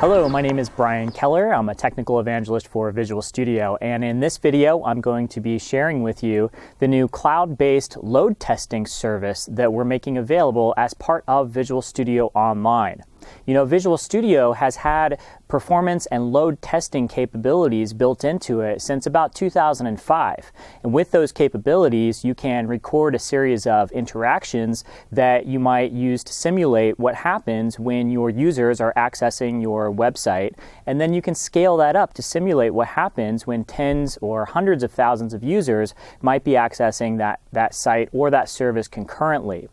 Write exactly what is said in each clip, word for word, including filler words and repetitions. Hello, my name is Brian Keller. I'm a technical evangelist for Visual Studio, and in this video I'm going to be sharing with you the new cloud-based load testing service that we're making available as part of Visual Studio Online. You know, Visual Studio has had performance and load testing capabilities built into it since about two thousand five. And with those capabilities, you can record a series of interactions that you might use to simulate what happens when your users are accessing your website. And then you can scale that up to simulate what happens when tens or hundreds of thousands of users might be accessing that, that site or that service concurrently.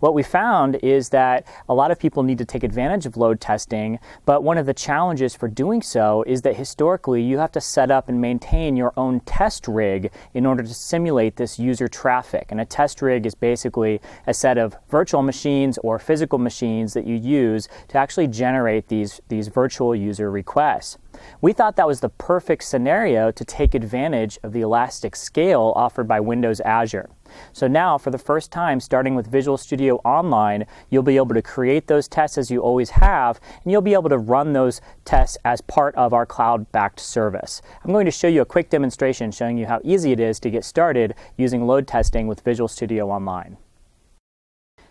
What we found is that a lot of people need to take advantage of load testing, but one of the challenges for doing so is that historically you have to set up and maintain your own test rig in order to simulate this user traffic. And a test rig is basically a set of virtual machines or physical machines that you use to actually generate these, these virtual user requests. We thought that was the perfect scenario to take advantage of the elastic scale offered by Windows Azure. So now, for the first time, starting with Visual Studio Online, you'll be able to create those tests as you always have, and you'll be able to run those tests as part of our cloud-backed service. I'm going to show you a quick demonstration showing you how easy it is to get started using load testing with Visual Studio Online.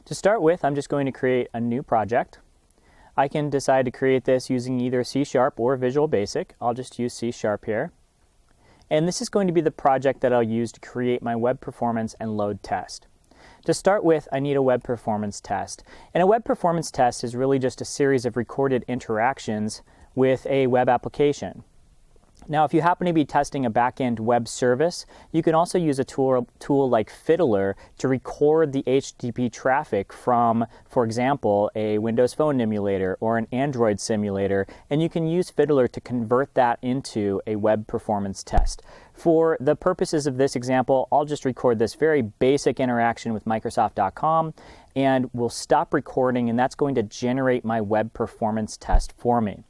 To start with, I'm just going to create a new project. I can decide to create this using either C# or Visual Basic. I'll just use C# here. And this is going to be the project that I'll use to create my web performance and load test. To start with, I need a web performance test. And a web performance test is really just a series of recorded interactions with a web application. Now, if you happen to be testing a back-end web service, you can also use a tool, tool like Fiddler to record the H T T P traffic from, for example, a Windows Phone emulator or an Android simulator, and you can use Fiddler to convert that into a web performance test. For the purposes of this example, I'll just record this very basic interaction with Microsoft dot com, and we'll stop recording, and that's going to generate my web performance test for me.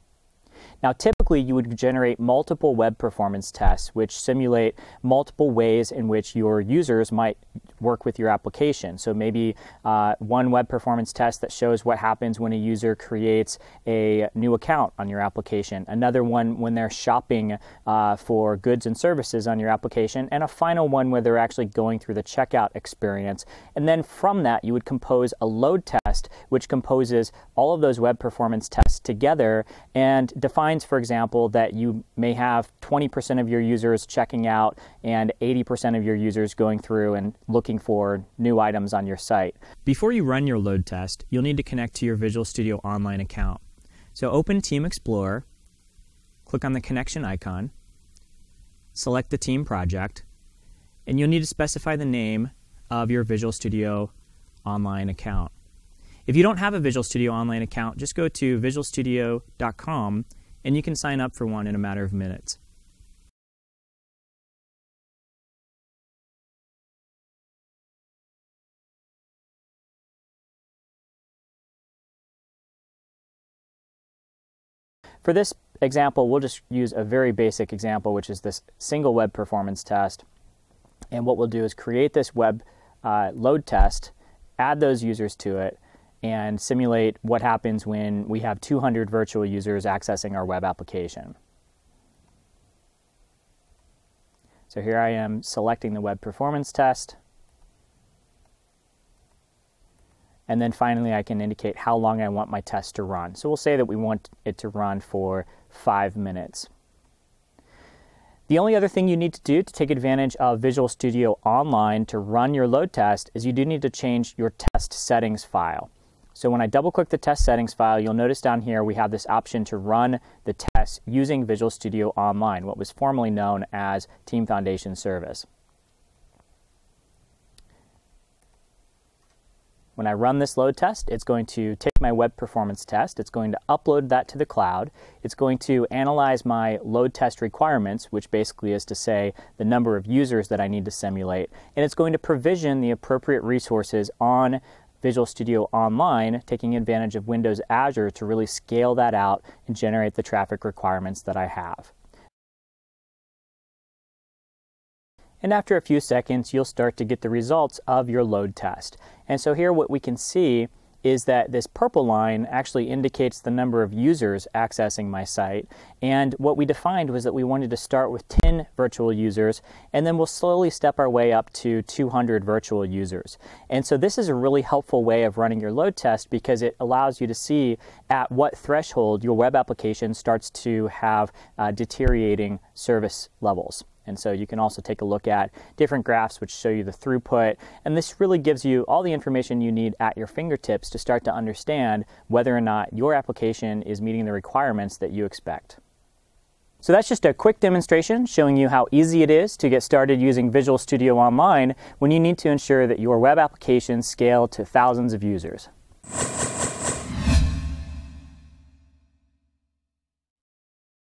Now, typically you would generate multiple web performance tests which simulate multiple ways in which your users might work with your application. So maybe uh, one web performance test that shows what happens when a user creates a new account on your application, another one when they're shopping uh, for goods and services on your application, and a final one where they're actually going through the checkout experience. And then from that you would compose a load test which composes all of those web performance tests together and defines, for example, that you may have twenty percent of your users checking out and eighty percent of your users going through and looking for new items on your site. Before you run your load test, you'll need to connect to your Visual Studio Online account. So open Team Explorer, click on the connection icon, select the team project, and you'll need to specify the name of your Visual Studio Online account. If you don't have a Visual Studio Online account, just go to visual studio dot com and you can sign up for one in a matter of minutes. For this example, we'll just use a very basic example, which is this single web performance test. And what we'll do is create this web uh, load test, add those users to it, and simulate what happens when we have two hundred virtual users accessing our web application. So here I am selecting the web performance test. And then finally I can indicate how long I want my test to run. So we'll say that we want it to run for five minutes. The only other thing you need to do to take advantage of Visual Studio Online to run your load test is you do need to change your test settings file. So when I double-click the test settings file, you'll notice down here we have this option to run the test using Visual Studio Online, what was formerly known as Team Foundation Service. When I run this load test, it's going to take my web performance test, it's going to upload that to the cloud, it's going to analyze my load test requirements, which basically is to say the number of users that I need to simulate, and it's going to provision the appropriate resources on Visual Studio Online, taking advantage of Windows Azure to really scale that out and generate the traffic requirements that I have. And after a few seconds, you'll start to get the results of your load test. And so here what we can see is that this purple line actually indicates the number of users accessing my site. And what we defined was that we wanted to start with ten virtual users, and then we'll slowly step our way up to two hundred virtual users. And so this is a really helpful way of running your load test, because it allows you to see at what threshold your web application starts to have uh, deteriorating service levels. And so you can also take a look at different graphs which show you the throughput. And this really gives you all the information you need at your fingertips to start to understand whether or not your application is meeting the requirements that you expect. So that's just a quick demonstration showing you how easy it is to get started using Visual Studio Online when you need to ensure that your web applications scale to thousands of users.